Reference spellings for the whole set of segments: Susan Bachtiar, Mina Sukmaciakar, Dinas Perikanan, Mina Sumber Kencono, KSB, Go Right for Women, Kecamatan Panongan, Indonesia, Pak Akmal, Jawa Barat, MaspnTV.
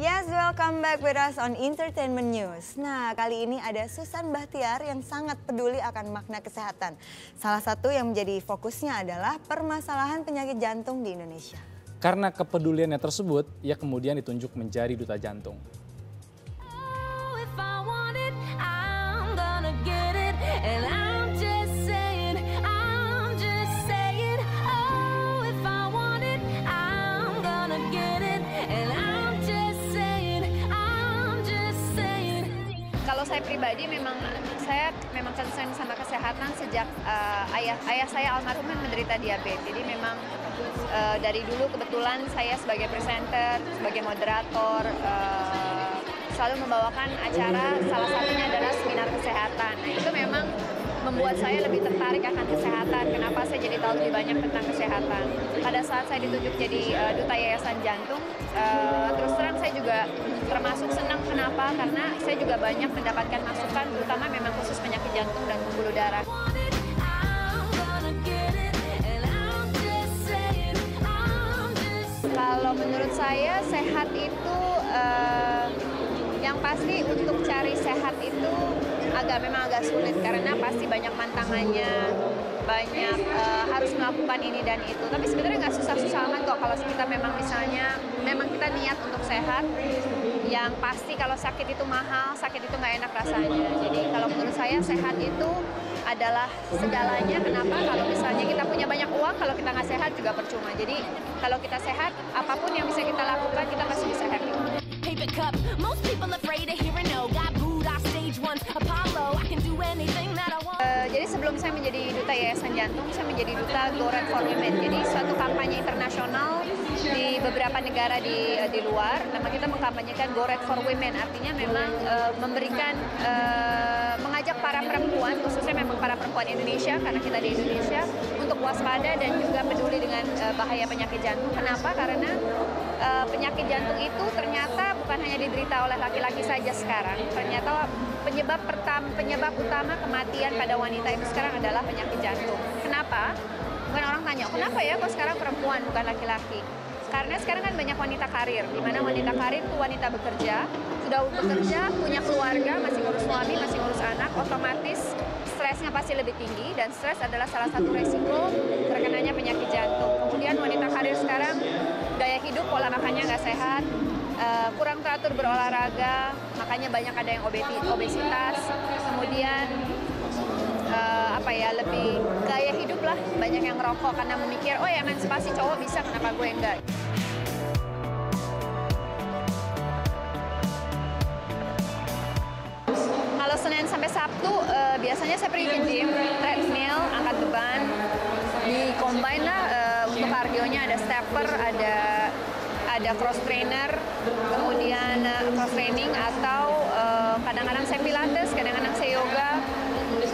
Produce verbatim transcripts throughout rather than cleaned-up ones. Yes, welcome back with us on Entertainment News. Nah, kali ini ada Susan Bachtiar yang sangat peduli akan makna kesehatan. Salah satu yang menjadi fokusnya adalah permasalahan penyakit jantung di Indonesia. Karena kepeduliannya tersebut, ia kemudian ditunjuk menjadi duta jantung. Kalau saya pribadi memang saya memang concern sama kesehatan sejak uh, ayah ayah saya almarhum menderita diabetes. Jadi memang uh, dari dulu kebetulan saya sebagai presenter, sebagai moderator uh, selalu membawakan acara, salah satunya adalah seminar kesehatan. Nah, itu memang membuat saya lebih tertarik akan kesehatan. Kenapa saya jadi tahu lebih banyak tentang kesehatan? Pada saat saya ditunjuk jadi uh, duta yayasan jantung, uh, terus terang saya juga termasuk senang. Kenapa? Karena saya juga banyak mendapatkan masukan, terutama memang khusus penyakit jantung dan pembuluh darah. Kalau menurut saya sehat itu uh, yang pasti untuk cari sehat itu agak memang agak sulit karena pasti banyak tantangannya, banyak uh, harus melakukan ini dan itu. Tapi sebenarnya nggak susah-susah amat kok kalau kita memang misalnya memang kita niat untuk sehat. Yang pasti kalau sakit itu mahal, sakit itu nggak enak rasanya. Jadi kalau menurut saya sehat itu adalah segalanya. Kenapa? Kalau misalnya kita punya banyak uang, kalau kita nggak sehat juga percuma. Jadi kalau kita sehat, apapun yang bisa kita lakukan kita pasti bisa happy. Uh, jadi sebelum saya menjadi duta yayasan jantung, saya menjadi duta Go Right for Women. Jadi suatu kampanye internasional di beberapa negara di di luar. Memang kita mengkampanyekan Go Right for Women. Artinya memang uh, memberikan, uh, mengajak para perempuan, khususnya memang para perempuan Indonesia, karena kita di Indonesia, untuk waspada dan juga peduli dengan uh, bahaya penyakit jantung. Kenapa? Karena uh, penyakit jantung itu ternyata bukan hanya diderita oleh laki-laki saja sekarang. Ternyata penyebab pertama, penyebab utama kematian pada wanita itu sekarang adalah penyakit jantung. Kenapa? Bukan orang tanya, kenapa ya kok sekarang perempuan bukan laki-laki? Karena sekarang kan banyak wanita karir, di mana wanita karir itu wanita bekerja, sudah bekerja, punya keluarga, masih ngurus suami, masih ngurus anak, otomatis stresnya pasti lebih tinggi dan stres adalah salah satu resiko terkenanya penyakit jantung. Kemudian wanita karir sekarang gaya hidup, pola makannya nggak sehat, Uh, kurang teratur berolahraga, makanya banyak ada yang obesitas, kemudian uh, apa ya lebih gaya hidup lah, banyak yang ngerokok karena memikir, oh ya emansipasi cowok bisa, kenapa gue enggak? Kalau Senin sampai Sabtu uh, biasanya saya pergi ke gym, treadmill, angkat beban, di combine lah uh, untuk kardionya ada stepper, ada ada cross trainer, kemudian cross training atau kadang-kadang uh, saya pilates, kadang-kadang saya yoga,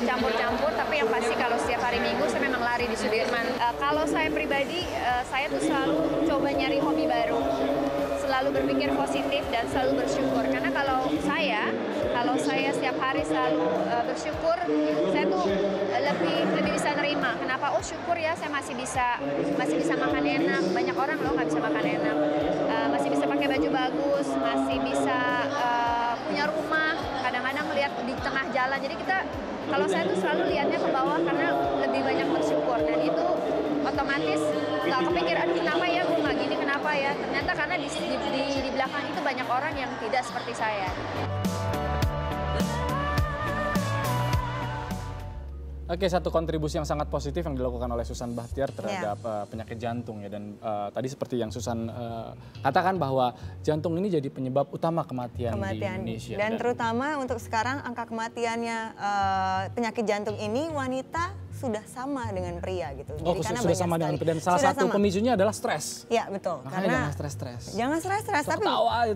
campur-campur. Tapi yang pasti kalau setiap hari Minggu saya memang lari di Sudirman. Uh, kalau saya pribadi, uh, saya tuh selalu coba nyari hobi baru, selalu berpikir positif dan selalu bersyukur. Karena kalau saya, kalau saya setiap hari selalu uh, bersyukur, saya tuh lebih lebih bisa nerima. Kenapa? Oh syukur ya, saya masih bisa masih bisa makan enak. Banyak orang loh nggak bisa makan enak. Masih bisa pakai baju bagus, masih bisa uh, punya rumah, kadang-kadang lihat di tengah jalan. Jadi kita, kalau saya tuh selalu lihatnya ke bawah karena lebih banyak bersyukur. Dan itu otomatis nggak kepikiran, aduh kenapa ya gue nggak gini, kenapa ya. Ternyata karena di, di, di belakang itu banyak orang yang tidak seperti saya. Oke, satu kontribusi yang sangat positif yang dilakukan oleh Susan Bachtiar terhadap yeah. uh, penyakit jantung ya. Dan uh, tadi seperti yang Susan uh, katakan bahwa jantung ini jadi penyebab utama kematian, kematian. di Indonesia. Dan, dan terutama untuk sekarang angka kematiannya uh, penyakit jantung ini wanita sudah sama dengan pria gitu. Oh, jadi, karena sudah sama sekali. dengan pria. Dan salah sudah satu sama. pemicunya adalah stres. Ya betul. Makanya karena jangan stres-stres. Jangan stres-stres. Tapi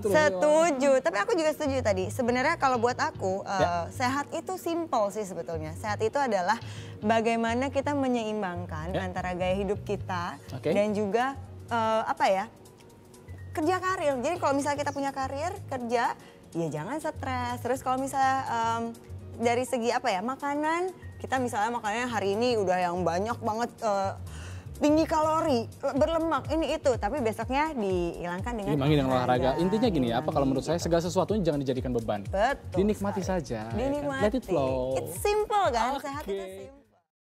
itu setuju. Tapi aku juga setuju tadi. Sebenarnya kalau buat aku ya. uh, sehat itu simple sih sebetulnya. Sehat itu adalah bagaimana kita menyeimbangkan ya. antara gaya hidup kita okay. dan juga uh, apa ya kerja karir. Jadi kalau misalnya kita punya karir kerja, ya jangan stres. Terus kalau misalnya um, dari segi apa ya makanan, kita misalnya makanannya hari ini udah yang banyak banget uh, tinggi kalori, berlemak, ini itu. Tapi besoknya dihilangkan dengan Dimangin dengan olahraga. olahraga. Intinya gini ya, apa kalau menurut saya segala sesuatunya jangan dijadikan beban. Betul. Dinikmati sekali. saja. Dinikmati. Let it flow. It's simple kan, okay. Sehat itu simple.